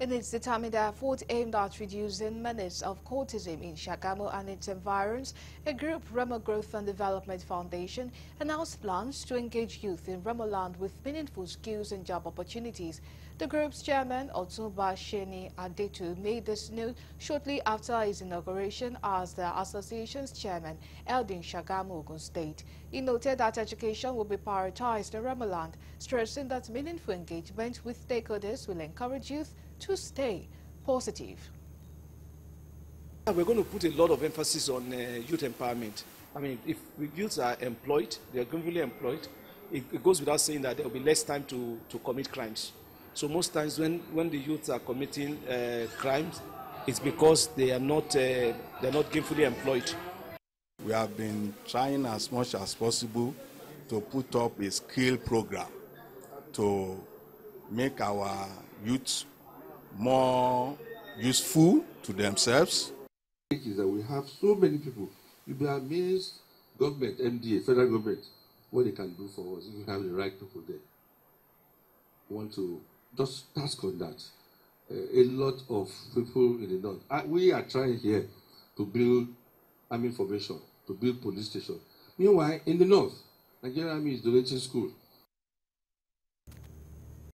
It is determined that efforts aimed at reducing menace of cultism in Shagamu and its environs, a group, Remo Growth and Development Foundation, announced plans to engage youth in Remoland with meaningful skills and job opportunities. The group's chairman, Otumba Sheni Adetu, made this note shortly after his inauguration as the association's chairman, Eldin Shagamu, Ogun State. He noted that education will be prioritized in Remoland, stressing that meaningful engagement with stakeholders will encourage youth to stay positive. We're going to put a lot of emphasis on youth empowerment. I mean, if youths are employed, they are really employed, it goes without saying that there will be less time to commit crimes. So most times when the youths are committing crimes, it's because they're not gainfully employed. We have been trying as much as possible to put up a skill program to make our youths more useful to themselves. It is that we have so many people. You'll be amazed, government, MDA, federal government, what they can do for us if we have the right people there. We want to just task on that. A lot of people in the north. We are trying here to build army formation, to build police station. Meanwhile, in the north, Nigerian Army is donating school.